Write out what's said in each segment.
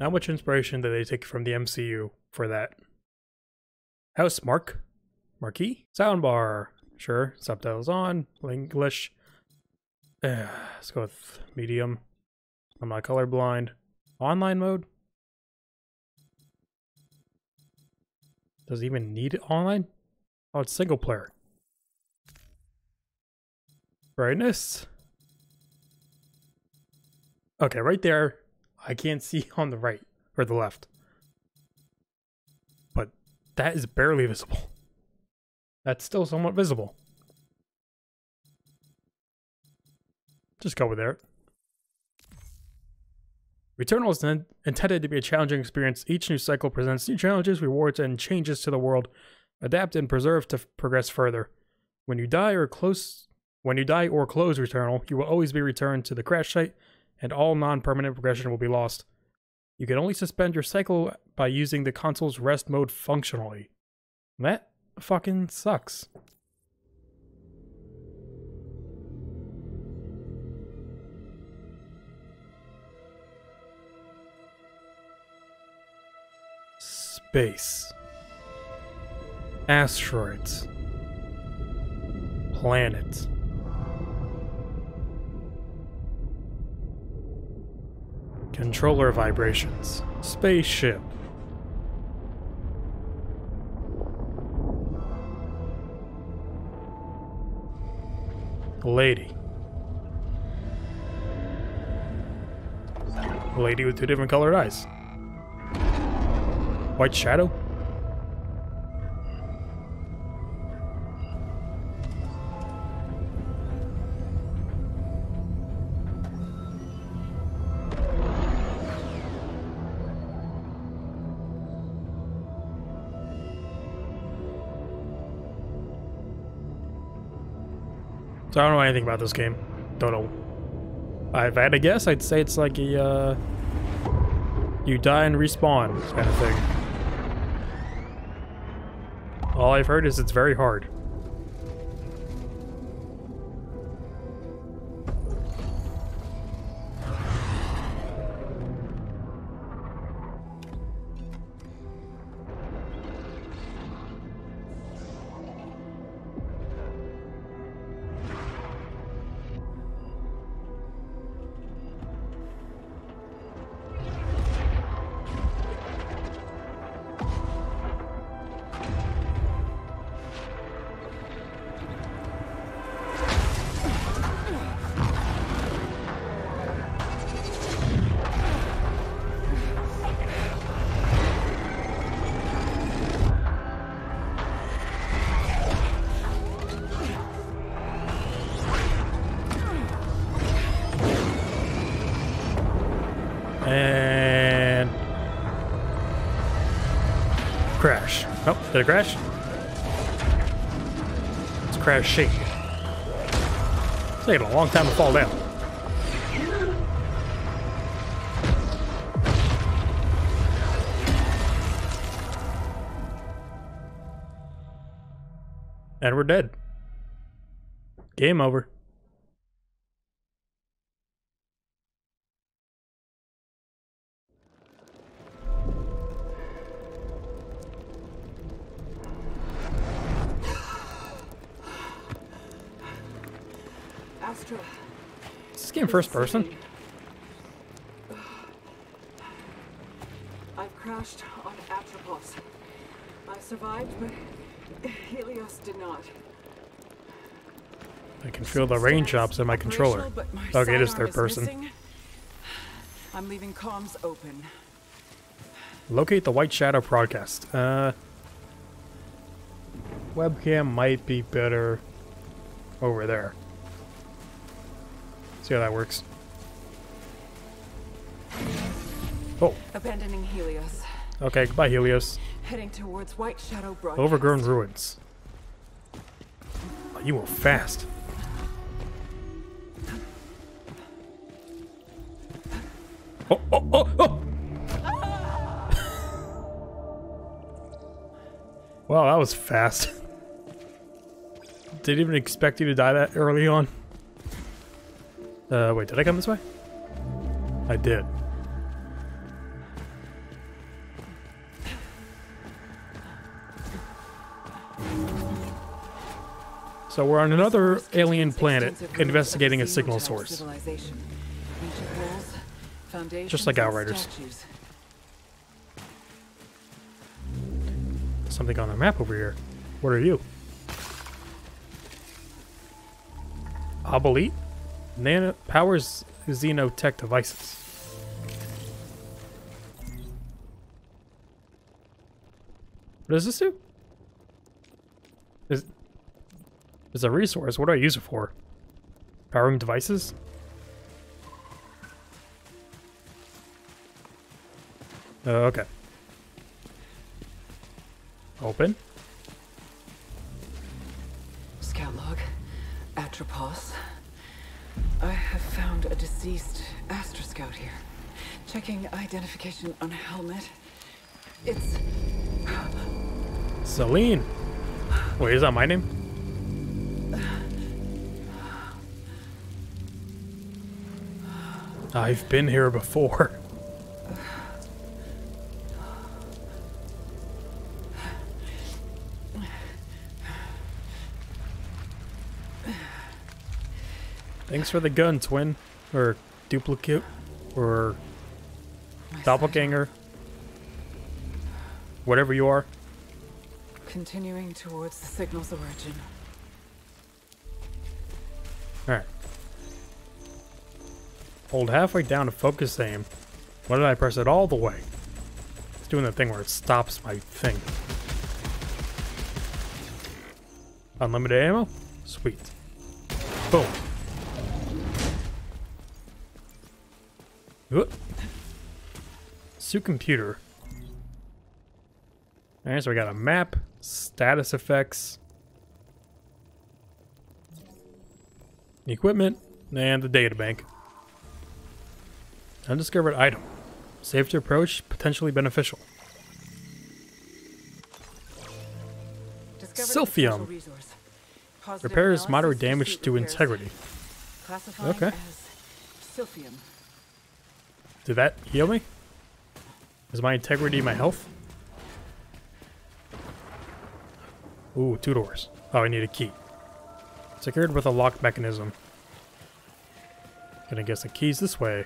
Not much inspiration did they take from the MCU for that. House Mark? Marquee? Soundbar. Sure. Subtitles on. English. Let's go with medium. I'm not colorblind. Online mode? Does it even need online? Oh, it's single player. Brightness. Okay, right there. I can't see on the right or the left. But that is barely visible. That's still somewhat visible. Just go with there. Returnal is intended to be a challenging experience. Each new cycle presents new challenges, rewards, and changes to the world. Adapt and preserve to progress further. When you die or close Returnal, you will always be returned to the crash site, and all non-permanent progression will be lost. You can only suspend your cycle by using the console's rest mode functionally. That fucking sucks. Space. Asteroids. Planet. Controller vibrations. Spaceship. Lady. Lady with two different colored eyes. White Shadow? So I don't know anything about this game. Don't know. If I had to guess, I'd say it's like a, you die and respawn kind of thing. All I've heard is it's very hard. And crash. Oh, did it crash? It's crashing. It's taking a long time to fall down. And we're dead. Game over. First person. I've crashed on Atropos. I survived, but Helios did not. I can feel the rain drops in my controller. Okay, it is third person. I'm leaving comms open. Locate the White Shadow broadcast. Webcam might be better over there. See how that works. Oh. Abandoning Helios. Okay, goodbye Helios. Heading towards White Shadow broadcast. Overgrown ruins. Oh, you were fast. Oh, oh, oh, oh! Wow, that was fast. Didn't even expect you to die that early on. Wait, did I come this way? I did. So we're on another alien planet investigating a signal source. Just like Outriders. Something on the map over here. What are you? Obolite? Nano powers Xenotech devices. What does this do? It's a resource. What do I use it for? Powering devices? Okay. Open. Scout log. Atropos. I have found a deceased Astro Scout here. Checking identification on a helmet. It's... Celine. Wait, is that my name? I've been here before. Thanks for the gun, twin. Or duplicate. Or doppelganger. Whatever you are. Continuing towards the signal's origin. Alright. Hold halfway down to focus aim. Why did I press it all the way? It's doing the thing where it stops my thing. Unlimited ammo? Sweet. Boom. Whoop. Suit computer. Alright, so we got a map, status effects, equipment, and the data bank. Undiscovered item. Safe to approach, potentially beneficial. Silphium. Repairs moderate damage to integrity. Okay. Silphium. Did that heal me? Is my integrity my health? Ooh, two doors. Oh, I need a key. Secured with a lock mechanism. Gonna guess the key's this way.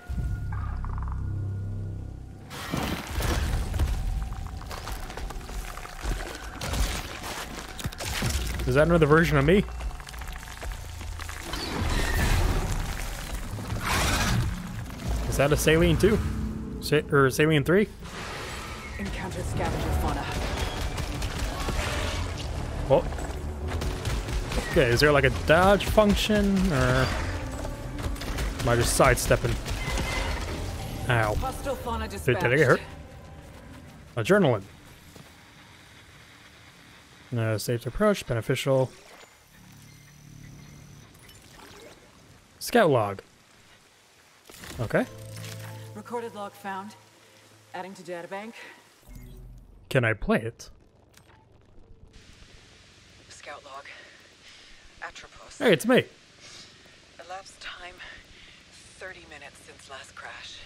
Is that another version of me? Is that a Saline 2? Or Saline 3? Encountered scavenger fauna. Well, okay, is there like a dodge function, or am I just sidestepping? Ow. Did I get hurt? Adrenaline. No, safe approach, beneficial. Scout log. Okay. Recorded log found. Adding to databank. Can I play it? Scout log. Atropos. Hey, it's me. Elapsed time 30 minutes since last crash.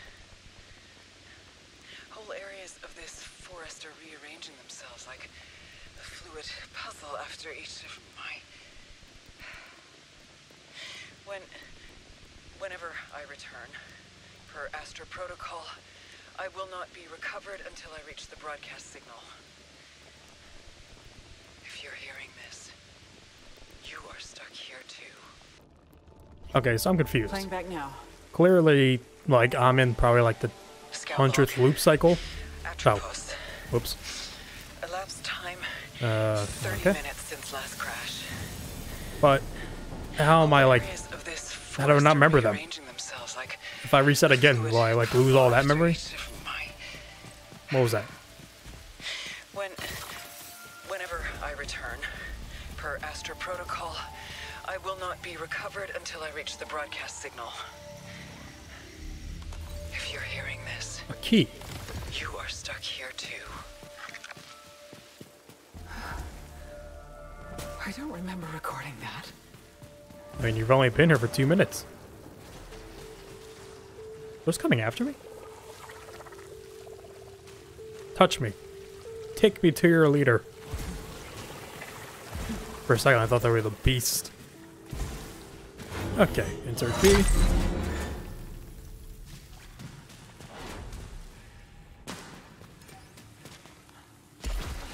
Whole areas of this forest are rearranging themselves like a fluid puzzle after each of my... Whenever I return, per Astro Protocol, I will not be recovered until I reach the broadcast signal. If you're hearing this, you are stuck here too. Okay, so I'm confused. Playing back now. Clearly, like, I'm in probably like the 100th loop cycle. Atropos. Oh, whoops. Elapsed time 30 minutes since last crash. But how am I like... I do not remember them. Like if I reset again, will I like lose all that memory? What was that? Whenever I return, per Astro Protocol, I will not be recovered until I reach the broadcast signal. If you're hearing this, a key. You are stuck here too. I don't remember recording that. I mean, you've only been here for 2 minutes. What's coming after me? Touch me. Take me to your leader. For a second, I thought they were the beast. Okay, insert P.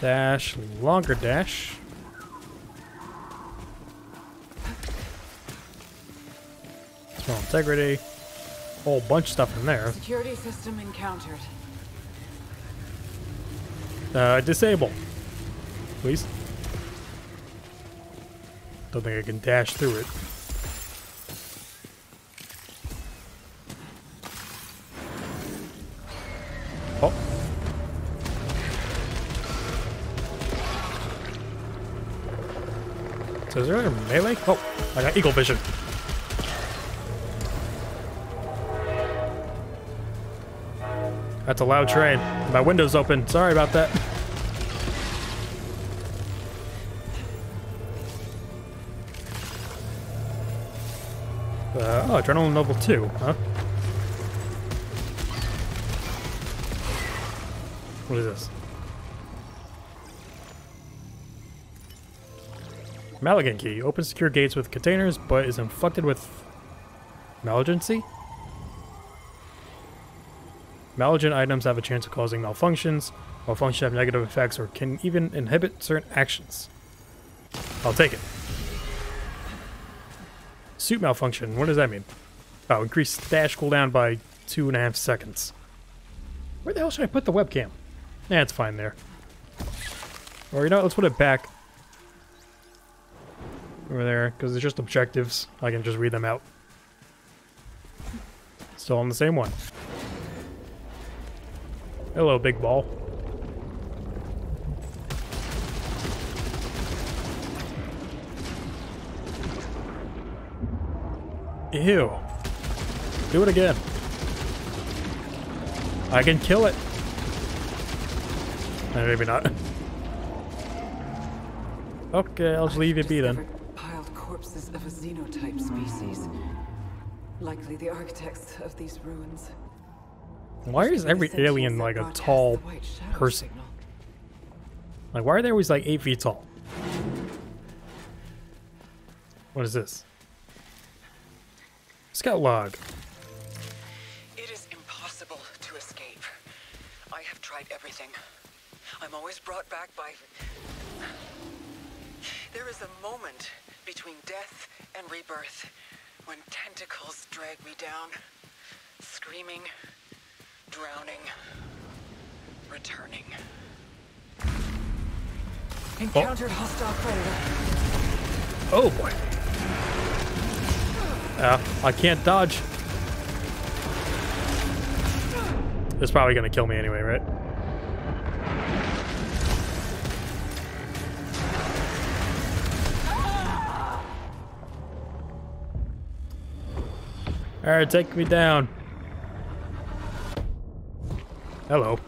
Dash, longer dash. Small integrity. Whole bunch of stuff in there. Security system encountered. Disable. Please. Don't think I can dash through it. Oh. So is there a melee? Oh, I got eagle vision. That's a loud train. My window's open. Sorry about that. Oh, Adrenaline Level 2, huh? What is this? Malignant Key. Opens secure gates with containers, but is inflected with... malignancy? Malignant items have a chance of causing malfunctions. Malfunctions have negative effects or can even inhibit certain actions. I'll take it. Suit malfunction. What does that mean? Oh, increase stash cooldown by 2.5 seconds. Where the hell should I put the webcam? Yeah, it's fine there. Or you know what, let's put it back. Over there, because it's just objectives. I can just read them out. Still on the same one. Hello, big ball. Ew. Do it again. I can kill it. Maybe not. Okay, I'll just leave it be then. Piled corpses of a xenotype species. Likely the architects of these ruins. Why is every alien like a tall person? Like, why are they always like 8 feet tall? What is this? Scout log. It is impossible to escape. I have tried everything. I'm always brought back by... There is a moment between death and rebirth when tentacles drag me down, screaming... drowning, returning. Encountered hostile predator. Oh boy. I can't dodge. It's probably gonna kill me anyway, right? All right, take me down. Hello.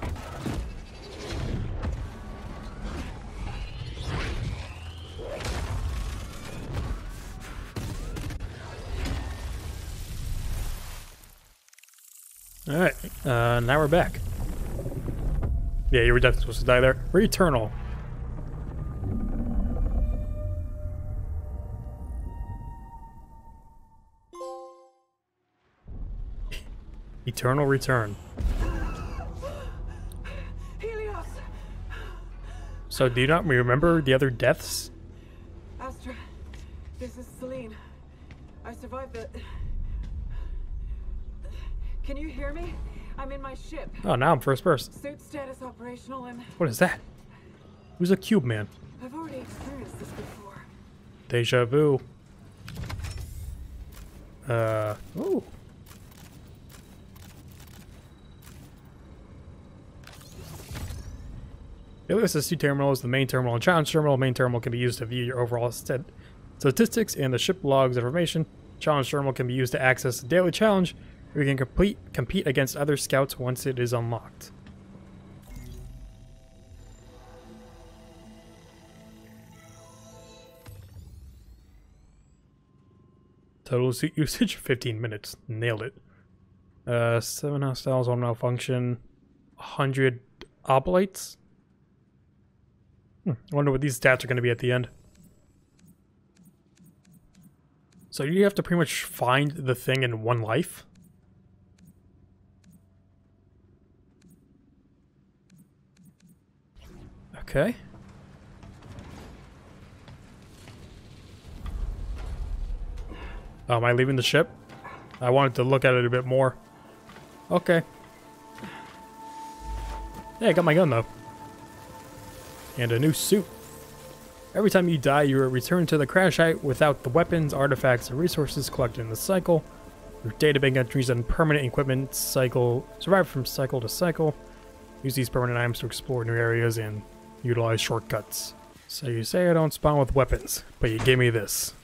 Alright, now we're back. Yeah, you were definitely supposed to die there. Returnal. Eternal return. So do you not remember the other deaths? Astra, this is Celine. I survived the... Can you hear me? I'm in my ship. Oh, now I'm first person. Suit status operational and... What is that? Who's a cube man? I've already experienced this before. Deja vu. Ooh. Helios has 2 terminals, the main terminal and challenge terminal. Main terminal can be used to view your overall statistics and the ship logs information. Challenge terminal can be used to access the daily challenge, where you can compete against other scouts once it is unlocked. Total usage 15 minutes. Nailed it. 7 hostiles, 1 malfunction, 100 obolites. I wonder what these stats are going to be at the end. So you have to pretty much find the thing in one life. Okay. Oh, am I leaving the ship? I wanted to look at it a bit more. Okay. Yeah, I got my gun though. And a new suit. Every time you die, you are returned to the crash site without the weapons, artifacts, and resources collected in the cycle. Your databank entries and permanent equipment cycle survive from cycle to cycle. Use these permanent items to explore new areas and utilize shortcuts. So you say I don't spawn with weapons, but you give me this.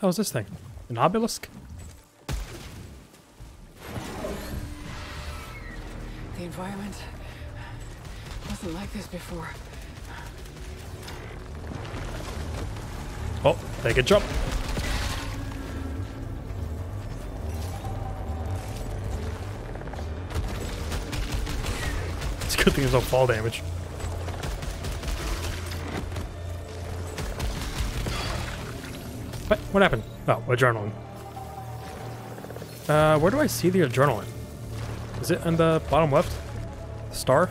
How's this thing? An obelisk? The environment wasn't like this before. Oh, take a jump. It's a good thing there's no fall damage. What? What happened? Oh, adrenaline. Where do I see the adrenaline? Is it in the bottom left? Star?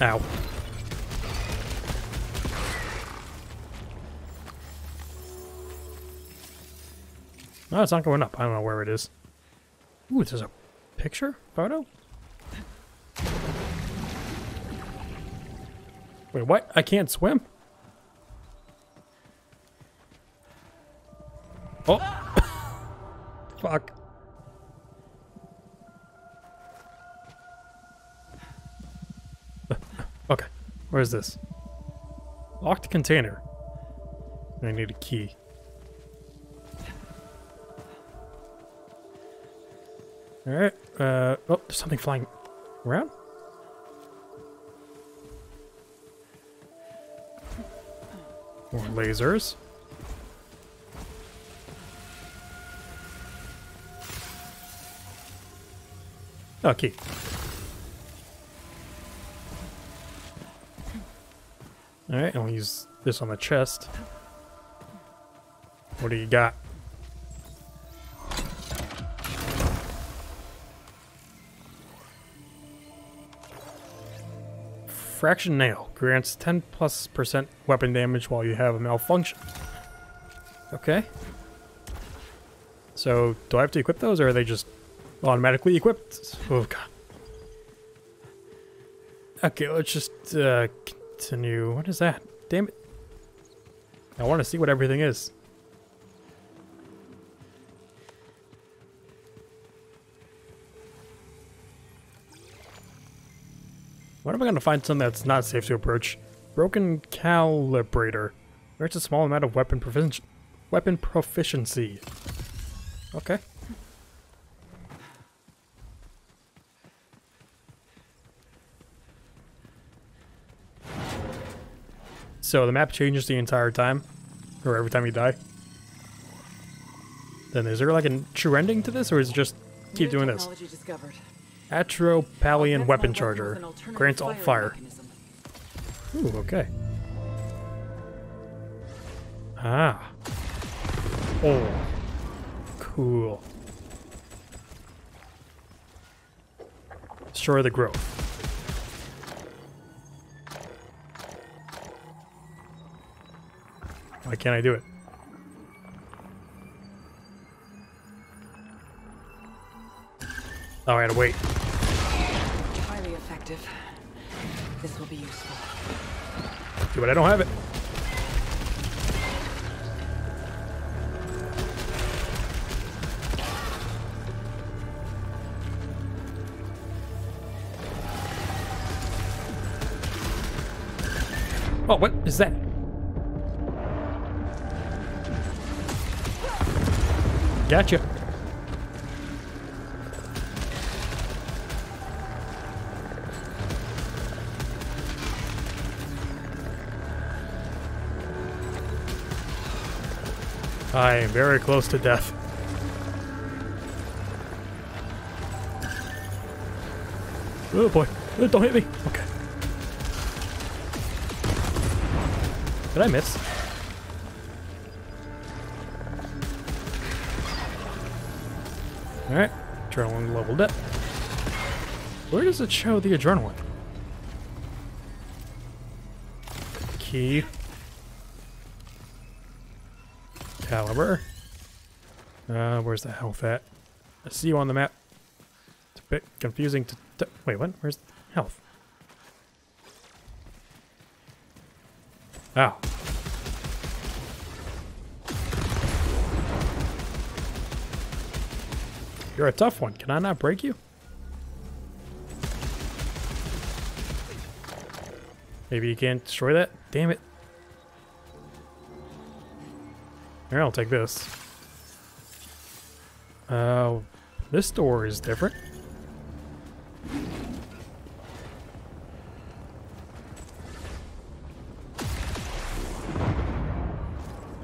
Ow. No, it's not going up. I don't know where it is. Ooh, there's a picture? Photo? Wait, what? I can't swim? Oh. Fuck. Okay, where is this? Locked container. I need a key. Alright, oh, there's something flying around? More lasers. Oh, key. Alright, I'll use this on the chest. What do you got? Fraction nail grants 10+% weapon damage while you have a malfunction. Okay. So, do I have to equip those or are they just automatically equipped? Oh god. Okay, let's just continue. What is that? Damn it. I want to see what everything is. When am I going to find something that's not safe to approach? Broken calibrator. There's a small amount of weapon proficiency. Okay. So the map changes the entire time, or every time you die. Then is there like a true ending to this, or is it just keep doing this? Atropalian weapon charger grants alt fire. Ooh, okay. Ah. Oh. Cool. Destroy the growth. Why can't I do it? Oh, I gotta wait. Highly effective. This will be useful. Yeah, but I don't have it. Oh, what is that? Gotcha. I am very close to death. Oh boy, don't hit me. Okay. Did I miss? Alright, adrenaline leveled up. Where does it show the adrenaline? Key. Caliber. Where's the health at? I see you on the map. It's a bit confusing to... Wait, what? Where's the health? Oh. You're a tough one. Can I not break you? Maybe you can't destroy that? Damn it. Here, I'll take this. This door is different.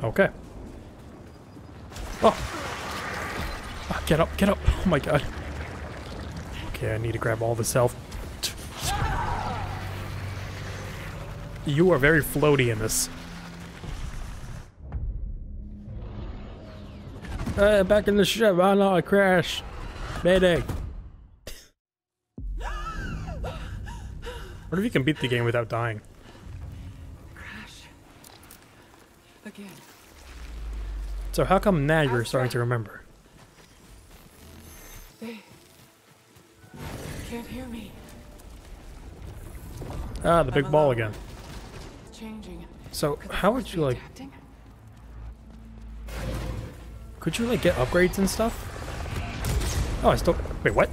Okay. Oh, get up, get up. Oh my god. Okay, I need to grab all this health. You are very floaty in this. Back in the ship. Oh no, I crashed. Mayday. What if you can beat the game without dying? Crash. Again. So how come now you're starting to remember? They can't hear me. Ah, the big ball again. Changing. So how would you like... Could you like get upgrades and stuff? Oh, I still... Wait, what?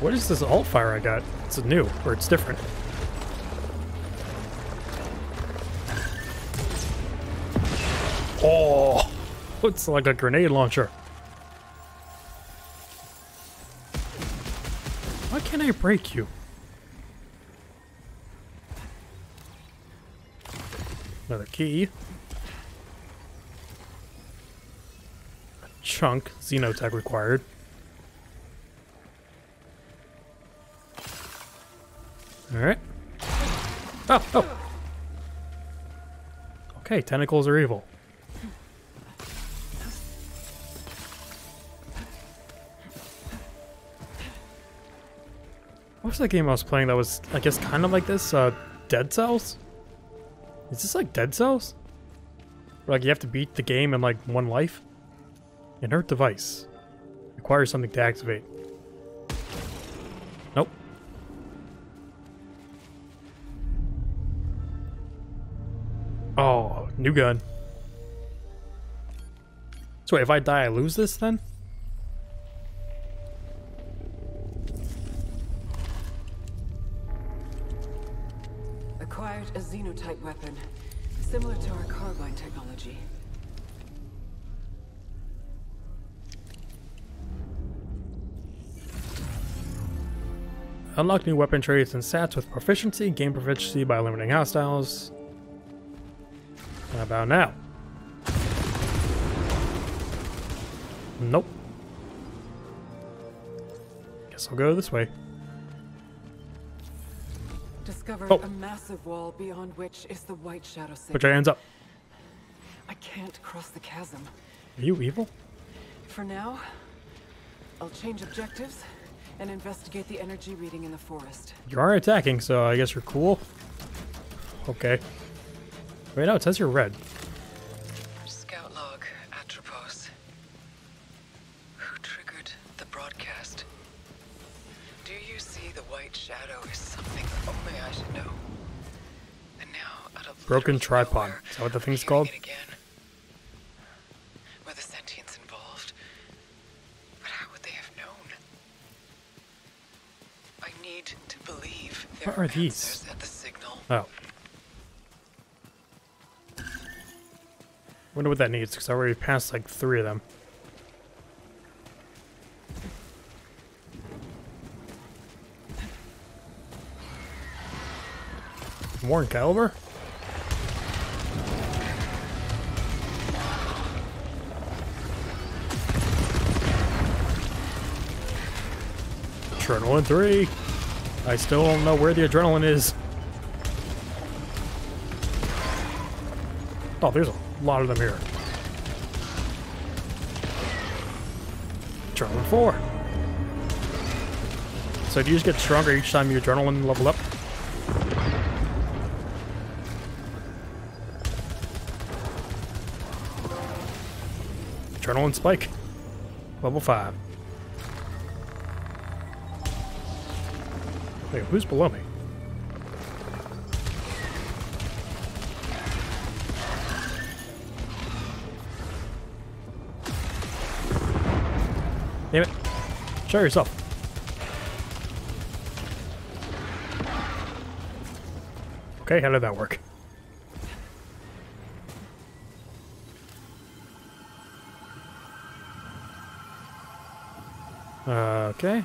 What is this alt fire I got? It's new, or it's different. Oh! Looks like a grenade launcher. Why can't I break you? Another key. A chunk. Xenotech required. Alright. Oh! Oh! Okay, tentacles are evil. What's that game I was playing that was, I guess, kind of like this? Dead Cells? Is this like Dead Cells? Where, like, you have to beat the game in, like, one life? Inert device. Requires something to activate. Nope. Oh, new gun. So wait, if I die, I lose this then? A Xenotype weapon, similar to our Carbine technology. Unlock new weapon traits and stats with proficiency. Gain proficiency by eliminating hostiles. How about now? Nope. Guess I'll go this way. Discovered a massive wall beyond which is the White Shadow signal. Put your hands up. I can't cross the chasm. Are you evil? For now, I'll change objectives and investigate the energy reading in the forest. You are attacking, so I guess you're cool. Okay. Wait, no, it says you're red. Scout log, Atropos. Who triggered the broadcast? Do you see the White Shadow is something only I should know? And now, out of broken tripod. Is that what the thing's called? Were the sentients involved? But how would they have known? I need to believe there are answers at the signal. Oh. Wonder what that needs, because I already passed like 3 of them. More in caliber? Adrenaline 3. I still don't know where the adrenaline is. Oh, there's a lot of them here. Adrenaline 4. So do you just get stronger each time your adrenaline level up? Adrenaline spike. Level 5. Wait, who's below me? Damn it. Show yourself. Okay, how did that work? Okay.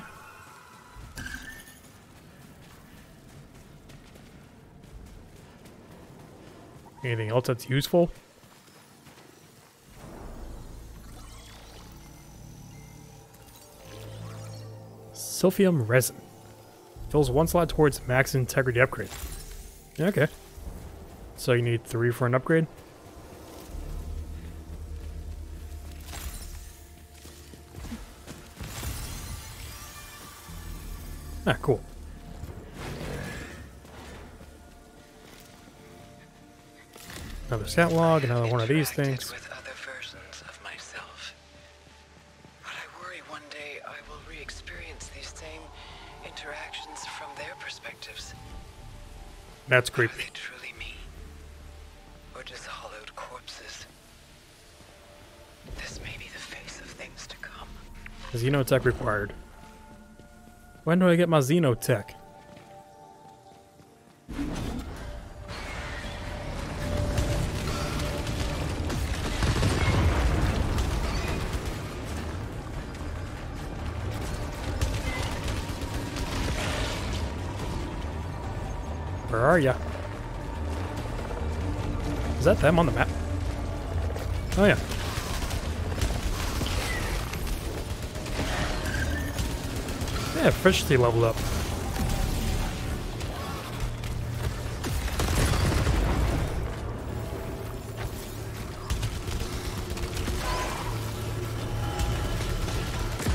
Anything else that's useful? Silphium resin. Fills one slot towards max integrity upgrade. Okay. So you need 3 for an upgrade? Ah, cool. Another stat log, another one of these things. With other versions of myself. But I worry one day I will re-experience these same interactions from their perspectives. That's creepy. Are they truly me? Or just hollowed corpses? This may be the face of things to come. Xenotech required. When do I get my Xenotech? Where are ya? Is that them on the map? Oh yeah. Yeah, efficiency leveled up.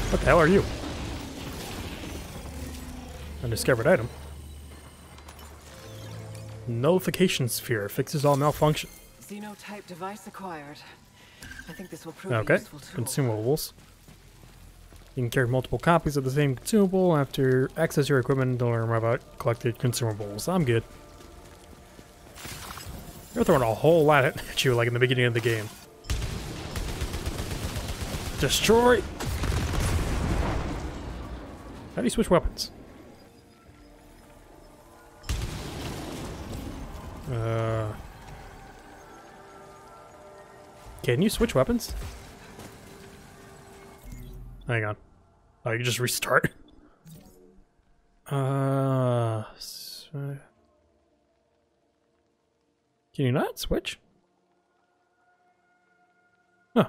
What the hell are you? Undiscovered item. Nullification Sphere fixes all malfunction. Xenotype device acquired. I think this will prove okay. Useful tool. Consumables. You can carry multiple copies of the same consumable. After access your equipment, don't learn about collected consumables. I'm good. They're throwing a whole lot at you like in the beginning of the game. Destroy! How do you switch weapons? Can you switch weapons? Hang on. Oh, you can just restart. Can you not switch? Huh.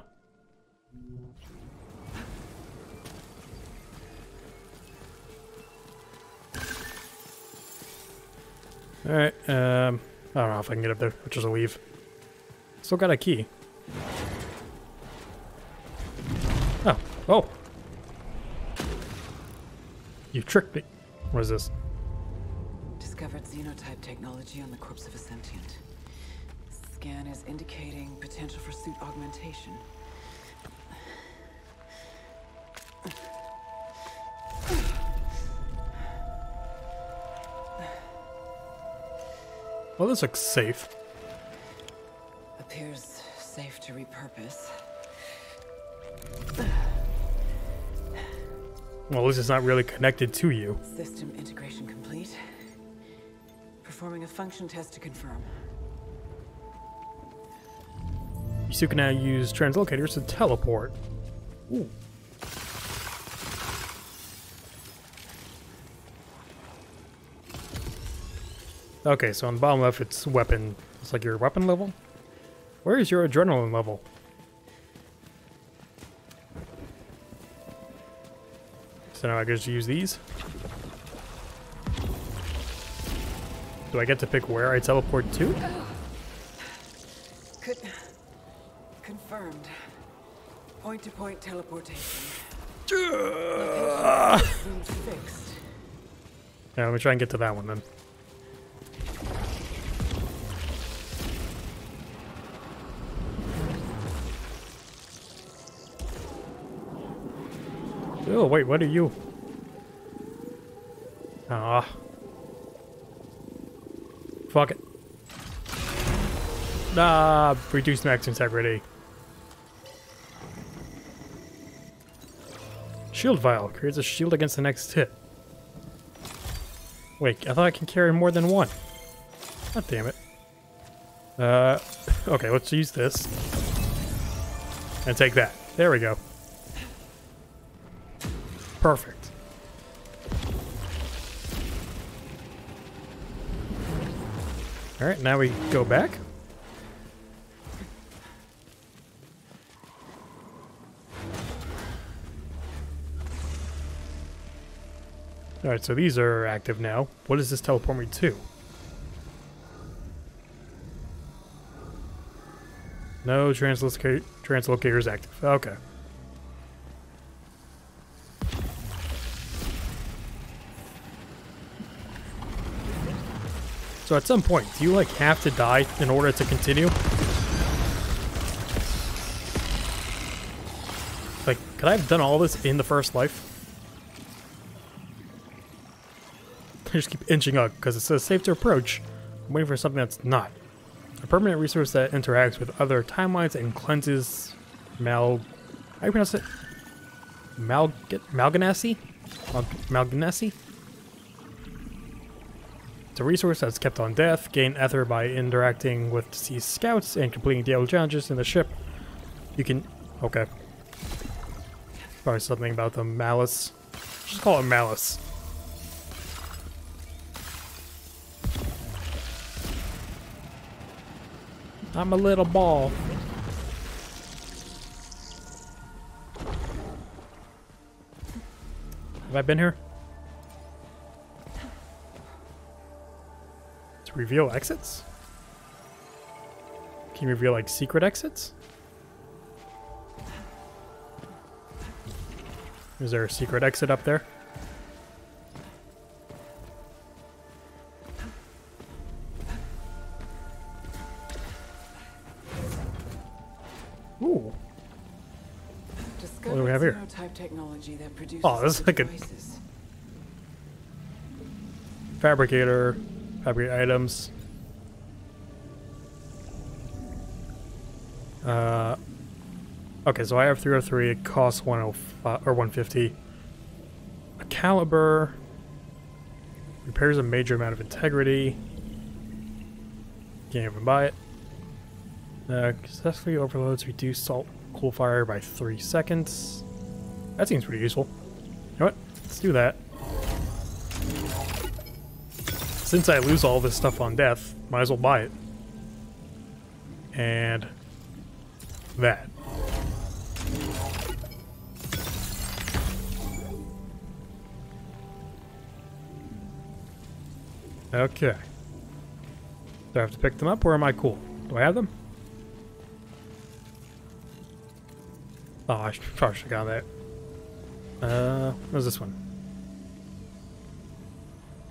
Alright, I don't know if I can get up there. I'll just leave. Still got a key. Oh. Oh! You tricked me. What is this? Discovered xenotype technology on the corpse of a sentient. Scan is indicating potential for suit augmentation. Well, this looks safe. Appears safe to repurpose. Well, at least it's not really connected to you. System integration complete. Performing a function test to confirm. You still can now use translocators to teleport. Ooh. Okay, so on the bottom left, it's weapon. It's like your weapon level. Where is your adrenaline level? So now I just use these. Do I get to pick where I teleport to? Confirmed. Point-to-point teleportation. Fixed. Yeah, let me try and get to that one then. Oh wait, what are you? Ah. Fuck it. Ah, reduced max integrity. Shield vial creates a shield against the next hit. Wait, I thought I can carry more than one. God damn it. Okay, let's use this. And take that. There we go. Perfect. Alright, now we go back. Alright, so these are active now. What does this teleport me to? No, translocator is active. Okay. So at some point, do you like have to die in order to continue? Like, could I have done all this in the first life? I just keep inching up because it says safe to approach. I'm waiting for something that's not. A permanent resource that interacts with other timelines and cleanses how do you pronounce it? Malganassi? Malganassi? It's a resource that's kept on death. Gain Aether by interacting with deceased scouts and completing daily challenges in the ship. You can... okay. Probably something about the malice. Just call it malice. I'm a little ball. Have I been here? To reveal exits? Can you reveal like secret exits? Is there a secret exit up there? Technology that produces this is like devices. A fabricator, fabricate items. Okay, so I have 303. It costs 105 or 150. A caliber repairs a major amount of integrity. Can't even buy it. Successfully overloads reduce salt cool fire by 3 seconds. That seems pretty useful. You know what? Let's do that. Since I lose all this stuff on death, might as well buy it. And... that. Okay. Do I have to pick them up or am I cool? Do I have them? Oh, I probably should have got that. What is this one?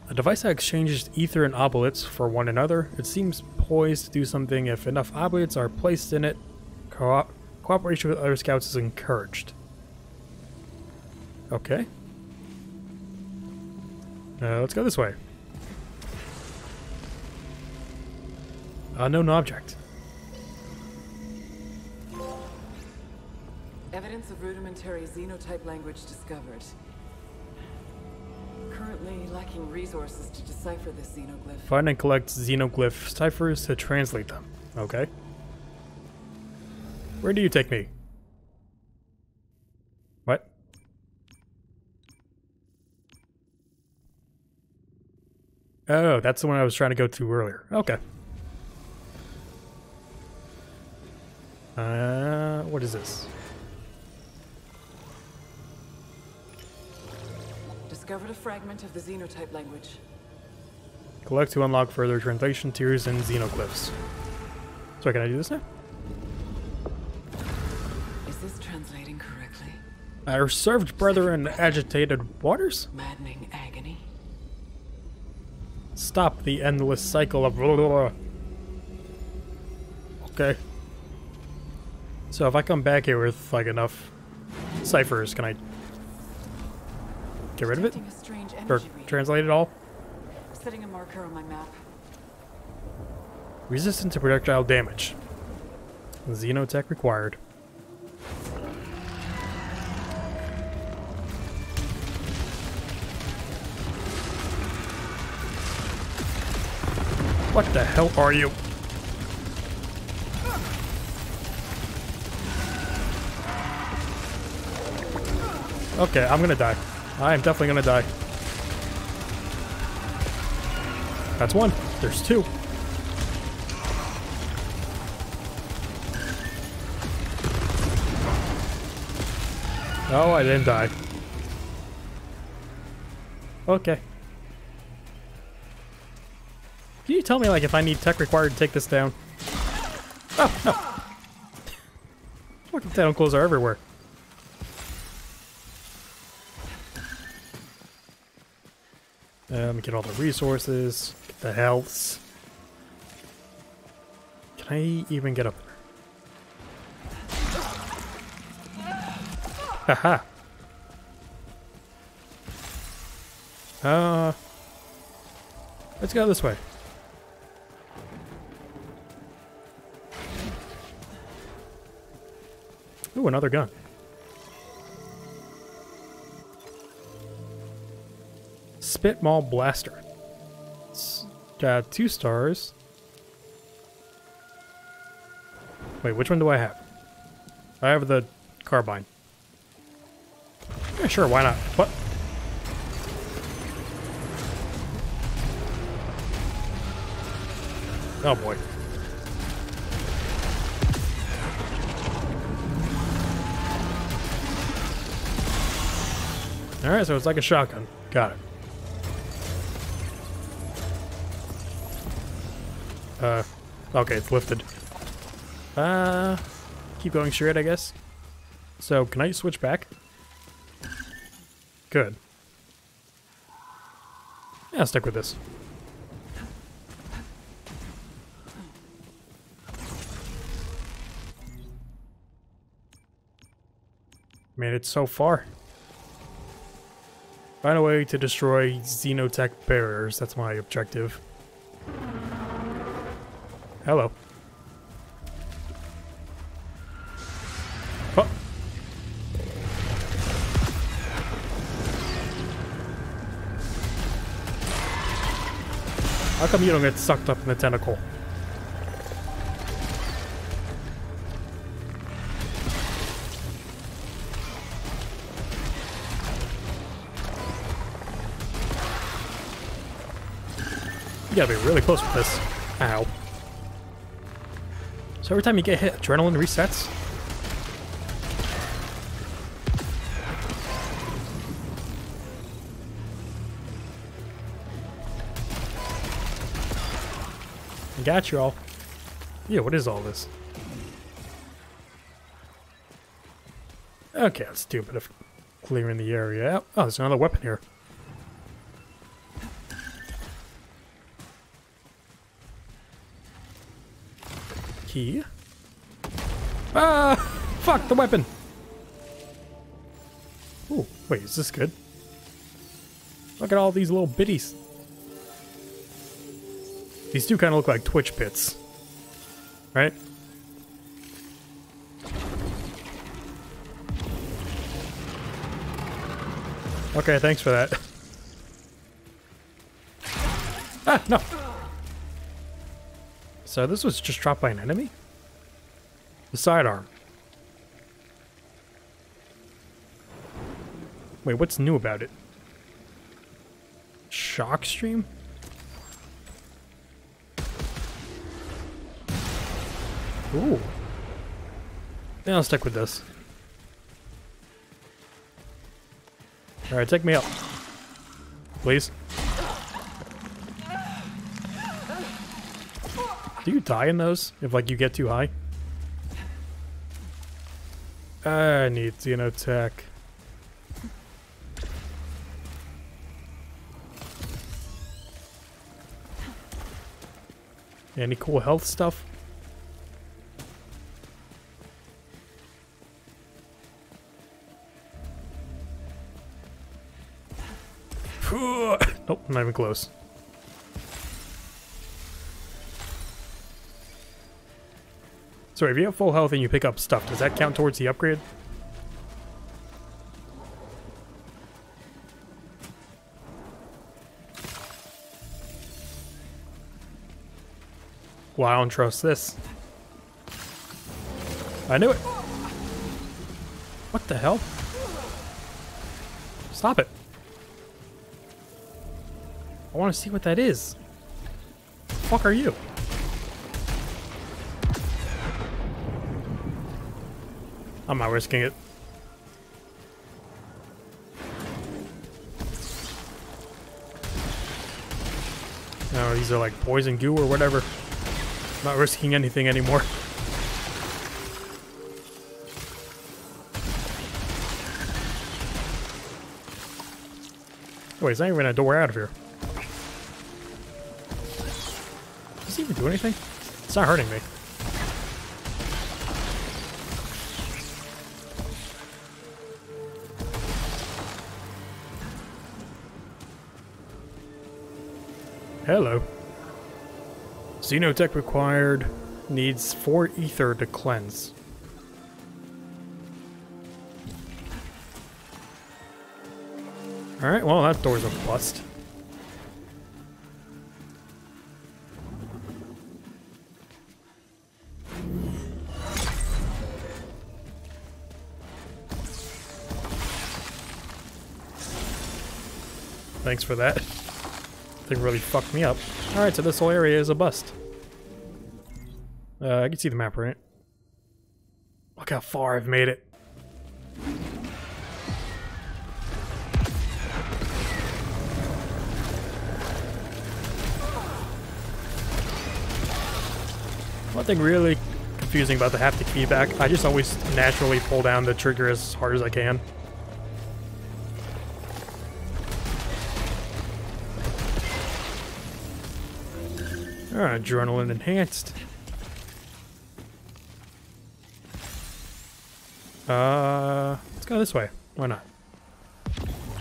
A device that exchanges ether and oblates for one another. It seems poised to do something if enough oblates are placed in it. Cooperation with other scouts is encouraged. Okay. Let's go this way. Unknown object. Evidence of rudimentary Xenotype language discovered. Currently lacking resources to decipher this Xenoglyph. Find and collect Xenoglyph ciphers to translate them. Okay. Where do you take me? What? Oh, that's the one I was trying to go to earlier. Okay. What is this? discovered a fragment of the Xenotype language. Collect to unlock further translation tiers and Xenoglyphs. Sorry, can I do this now? Is this translating correctly? Our served brethren agitated waters? Maddening agony. Stop the endless cycle of blah, blah, blah. Okay. So if I come back here with like enough ciphers, can I get rid of it? Or translate it all? Setting a marker on my map. Resistant to projectile damage. Xenotech required. What the hell are you? Okay, I'm gonna die. I am definitely gonna die. That's one. There's two. Oh, I didn't die. Okay. Can you tell me, like, if I need tech required to take this down? Oh, no. Fucking tentacles are everywhere. Let me get all the resources, get the healths. Can I even get up there? Haha. Let's go this way. Ooh, another gun. Fit Mall Blaster. It's got 2 stars. Wait, which one do I have? I have the carbine. Yeah, sure, why not? What? Oh boy. Alright, so it's like a shotgun. Got it. Okay, it's lifted. Keep going straight, I guess. So, can I switch back? Good. Yeah, I'll stick with this. Made it so far. Find a way to destroy Xenotech barriers. That's my objective. Hello. Oh. How come you don't get sucked up in the tentacle? You gotta be really close with this. Ow. Every time you get hit, adrenaline resets. I got you all. Yeah, what is all this? Okay, that's stupid of clearing the area out. Oh, there's another weapon here. Key. Ah! Fuck the weapon! Ooh, wait, is this good? Look at all these little bitties. These do kind of look like Twitch pits. Right? Okay, thanks for that. Ah, no! So this was just dropped by an enemy? The sidearm. Wait, what's new about it? Shock stream? Ooh. Yeah, I'll stick with this. Alright, take me out. please. Do you die in those if, like, you get too high? I need Xenotech. Any cool health stuff? Nope, not even close. Sorry, if you have full health and you pick up stuff, does that count towards the upgrade? Well, I don't trust this. I knew it! What the hell? Stop it! I want to see what that is. The fuck are you? I'm not risking it. No, these are like poison goo or whatever. I'm not risking anything anymore. Wait, there's not even a door out of here. Does it even do anything? It's not hurting me. Hello. Xenotech required needs 4 Aether to cleanse. Alright, well, that door's a bust. Thanks for that. They really fucked me up. Alright, so this whole area is a bust. I can see the map, right? Look how far I've made it. One thing really confusing about the haptic feedback, I just always naturally pull down the trigger as hard as I can. Alright, adrenaline enhanced. Let's go this way. Why not?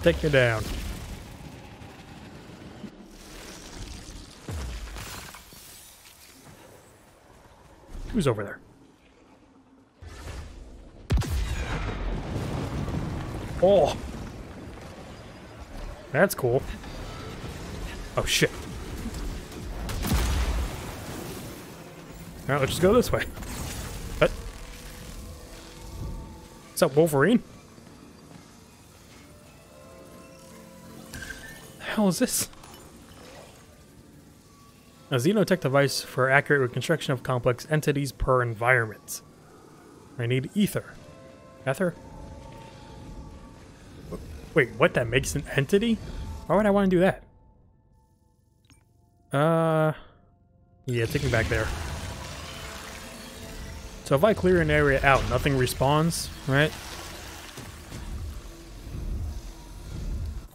Take me down. Who's over there? Oh! That's cool. Oh shit. Alright, let's just go this way. What? What's up, Wolverine? The hell is this? A Xenotech device for accurate reconstruction of complex entities per environment. I need Aether. Aether? Wait, what? That makes an entity? Why would I want to do that? Yeah, take me back there. So if I clear an area out, nothing respawns, right?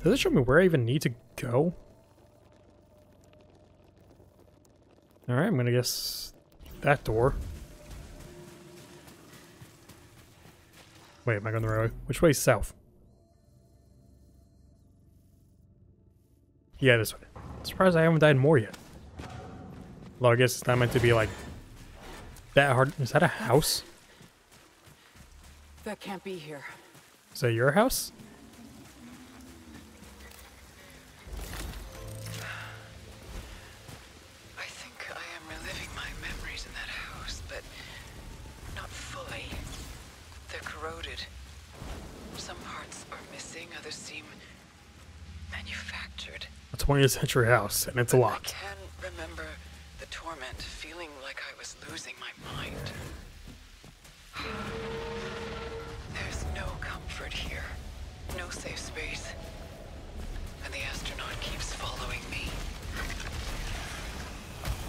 Does it show me where I even need to go? Alright, I'm gonna guess that door. Wait, am I going the right way? Which way is south? Yeah, this way. I'm surprised I haven't died more yet. Well, I guess it's not meant to be like that hard. Is that a house? That can't be here. Is that your house? I think I am reliving my memories in that house, but not fully. They're corroded. Some parts are missing, others seem manufactured. A 20th century house, and it's locked. I can remember the torment, feeling like I was losing my mind. There's no comfort here, no safe space, and the astronaut keeps following me.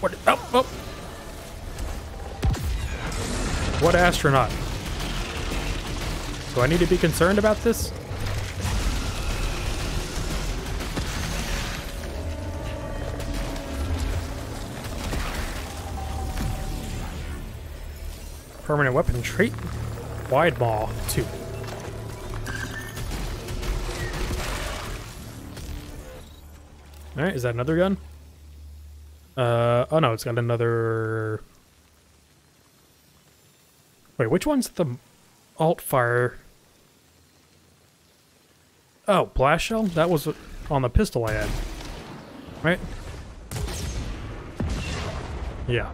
What? Oh, oh. What astronaut? Do I need to be concerned about this? Permanent weapon trait, wide maw 2. All right, is that another gun? Oh no, it's got another. Wait, which one's the alt fire? Oh, blast shell? That was on the pistol I had, right? Yeah.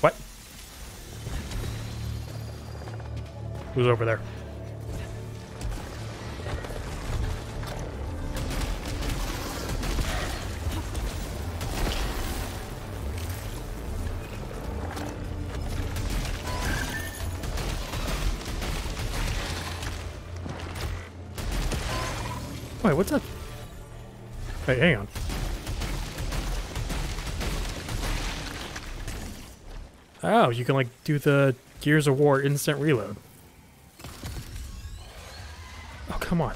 What? Who's over there? Wait, what's up? Hey, hang on. Oh, you can like do the Gears of War instant reload. Oh, come on.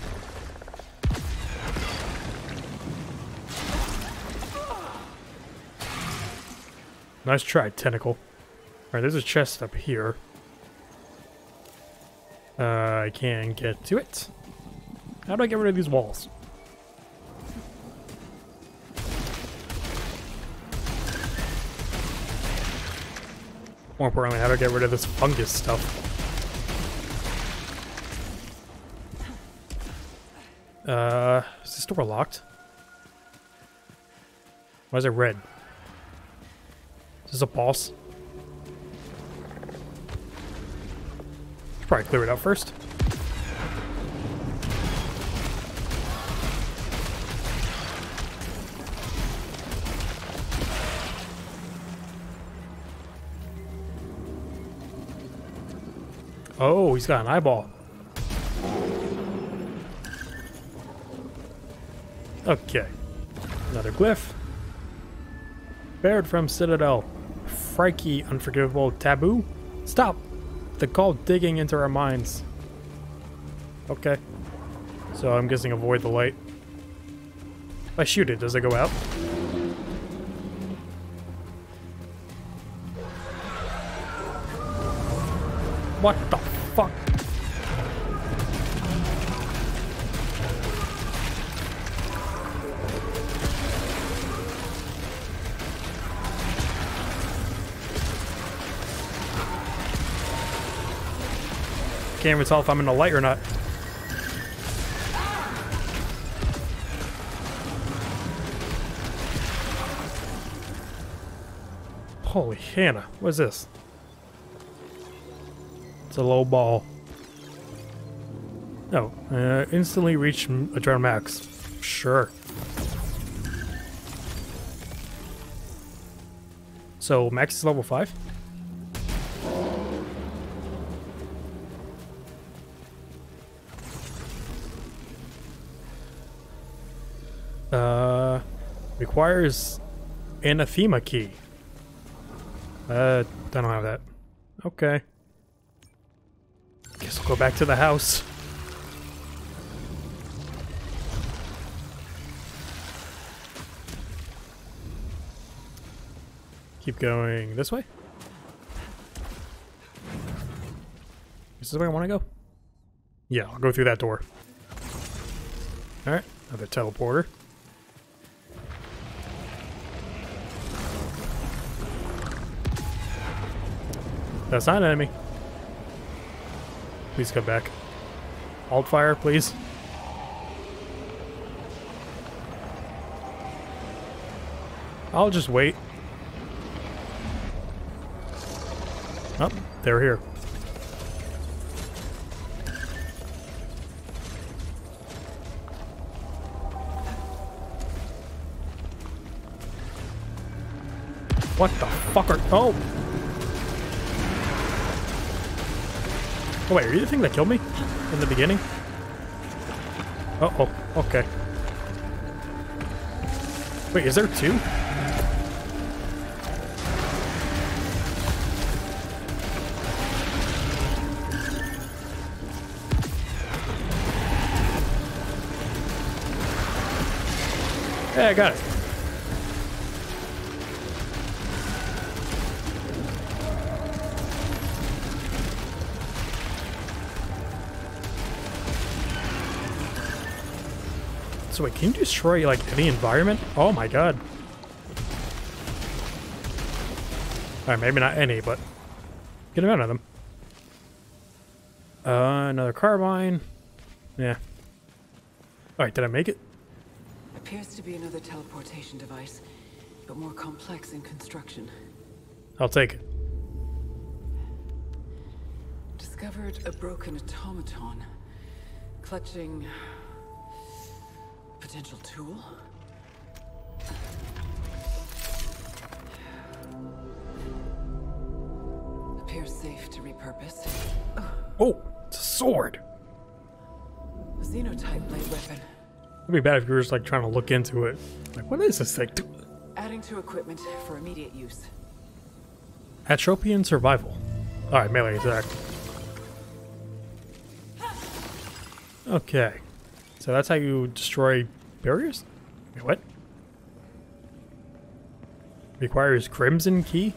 Nice try, Tentacle. Alright, there's a chest up here. I can get to it. How do I get rid of these walls? More importantly, how do I get rid of this fungus stuff? Is this door locked? Why is it red? Is this a boss? Should probably clear it out first. Oh, he's got an eyeball. Okay. Another glyph. Bared from Citadel. Phrike, unforgivable taboo. Stop! The call digging into our minds. Okay. So I'm guessing avoid the light. If I shoot it, does it go out? What the fuck? Can't even tell if I'm in the light or not. Holy Hannah, what is this? It's a low ball. No, instantly reach adrenaline max. Sure. So max is level 5. Requires Anathema Key. I don't have that. Okay. Guess I'll go back to the house. Keep going this way? Is this the way I want to go? Yeah, I'll go through that door. Alright, another teleporter. That's not an enemy. Please come back. Alt fire, please. I'll just wait. Oh, they're here. What the fuck are... Oh! Oh wait, are you the thing that killed me in the beginning? Uh-oh, okay. Wait, is there two? Hey, I got it. So wait, can you destroy like any environment? Oh my god. Alright, maybe not any, but get around on them. Another carbine. Yeah. Alright, did I make it? Appears to be another teleportation device, but more complex in construction. I'll take it. Discovered a broken automaton, clutching potential tool. Appears safe to repurpose. Oh, it's a sword. A Xenotype blade weapon. It'd be bad if you were just like trying to look into it. Like, what is this thing? Adding to equipment for immediate use. Atropian survival. All right, melee attack. Okay, so that's how you destroy barriers. Wait, what? Requires Crimson Key.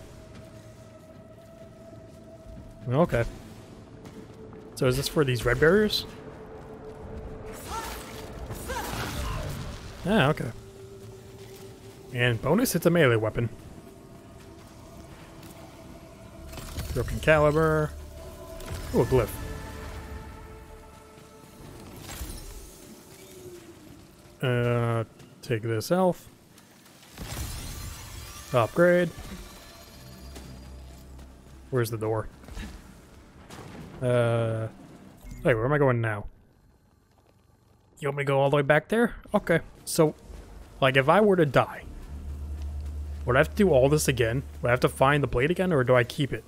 Okay. So is this for these red barriers? Ah, okay. And bonus, it's a melee weapon. Broken caliber. Oh, glyph. Take this health. Upgrade. Where's the door? Wait, where am I going now? You want me to go all the way back there? Okay. So, like, if I were to die, would I have to do all this again? Would I have to find the blade again, or do I keep it?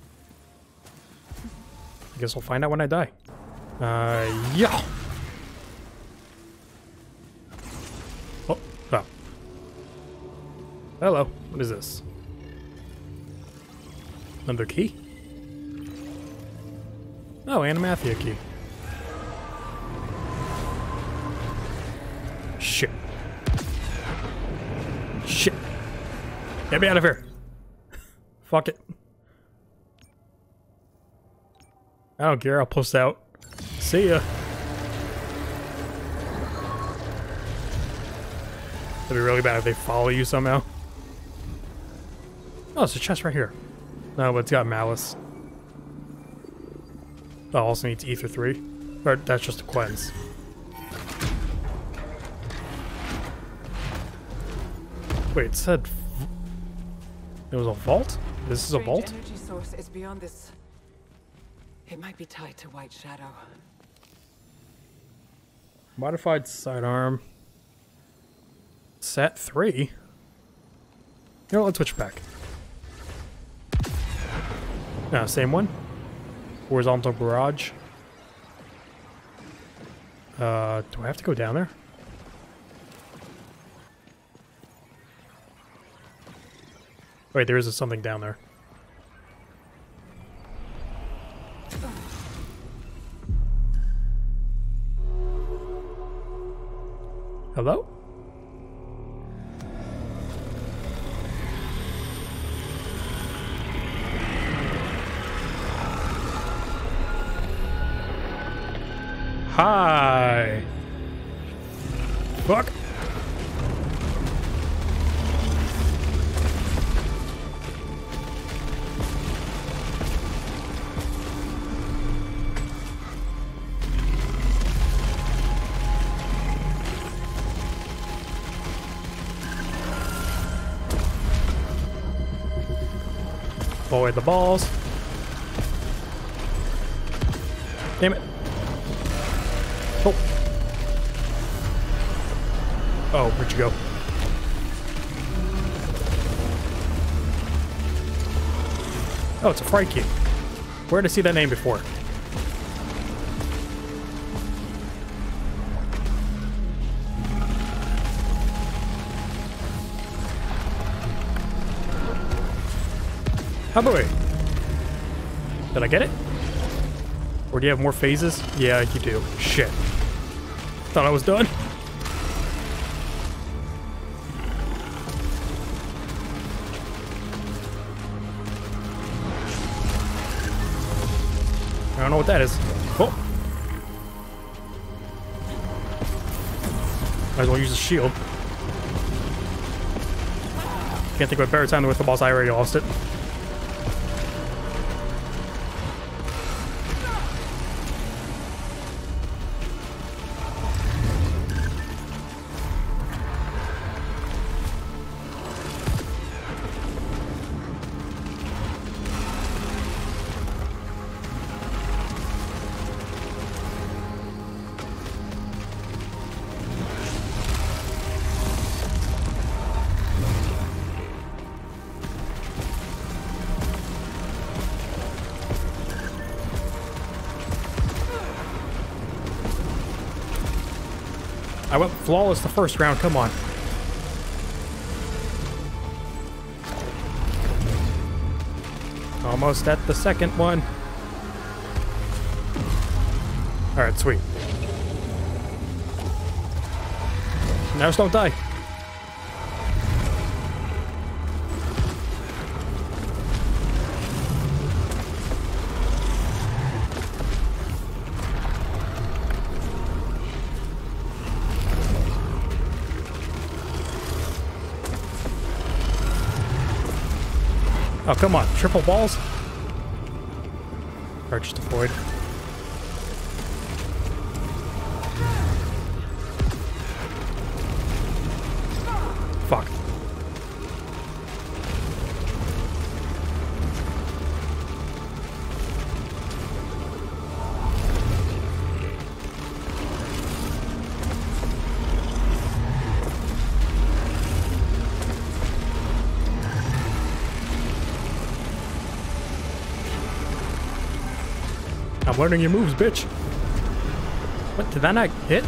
I guess we'll find out when I die. Yeah! Oh, oh. Hello. What is this? Another key? Oh, Anathema Key. Shit. Shit. Get me out of here. Fuck it. I don't care. I'll post out. See ya. It'd be really bad if they follow you somehow. Oh, it's a chest right here. No, but it's got malice. Oh, also needs Aether 3. Or that's just a cleanse. Wait, it said it was a vault? This is a vault? Energy source is beyond this. It might be tied to White Shadow. Modified sidearm. Set 3? You know what, let's switch back. No, same one. Horizontal barrage. Do I have to go down there? Wait, there is something down there. Hello? Hi. Fuck. Avoid the balls. Damn it. Oh. Oh, where'd you go? Oh, it's a Phrike. Where did I see that name before? How about it? Did I get it? Or do you have more phases? Yeah, you do. Shit. Thought I was done. I don't know what that is. Oh. Might as well use the shield. Can't think of a better time than with the boss. I already lost it. I went flawless the first round, come on. Almost at the second one. Alright, sweet. Now just don't die. Oh, come on. Triple balls? Or just avoid. Fuck. Learning your moves, bitch. What, did that not hit?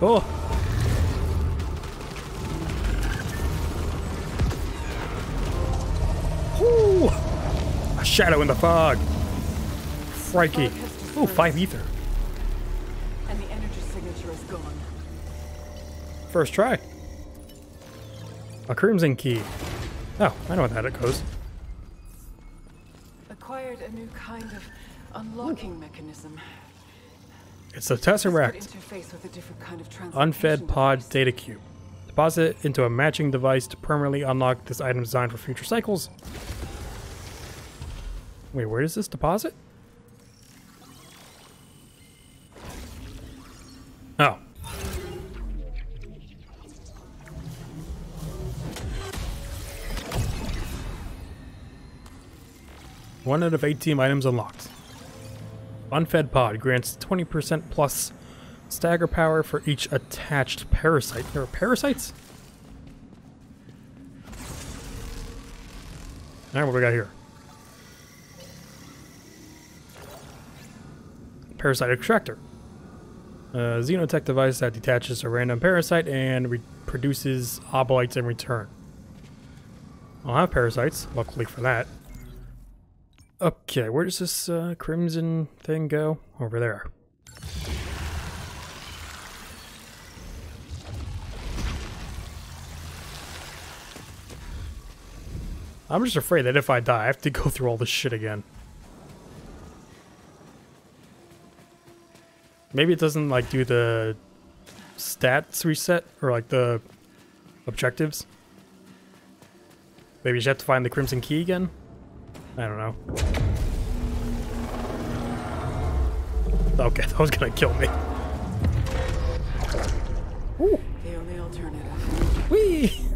Oh. Woo. A shadow in the fog. Phrike. Ooh, 5 ether. First try. A Crimson Key. Oh, I know how that goes. Acquired a new kind of unlocking mechanism. It's a Tesseract. Interface with a different kind of Unfed pod device. Data cube. Deposit into a matching device to permanently unlock this item designed for future cycles. Wait, where is this deposit? Oh. One out of 8 team items unlocked. Unfed pod grants 20% plus stagger power for each attached parasite. There are parasites? Alright, what we got here? Parasite extractor. A Xenotech device that detaches a random parasite and produces obolites in return. I'll have parasites, luckily for that. Okay, where does this crimson thing go? Over there. I'm just afraid that if I die, I have to go through all this shit again. Maybe it doesn't, like, do the stats reset, or, like, the objectives. Maybe you just have to find the Crimson Key again? I don't know. Okay, that was gonna kill me. Ooh. The only alternative. Whee!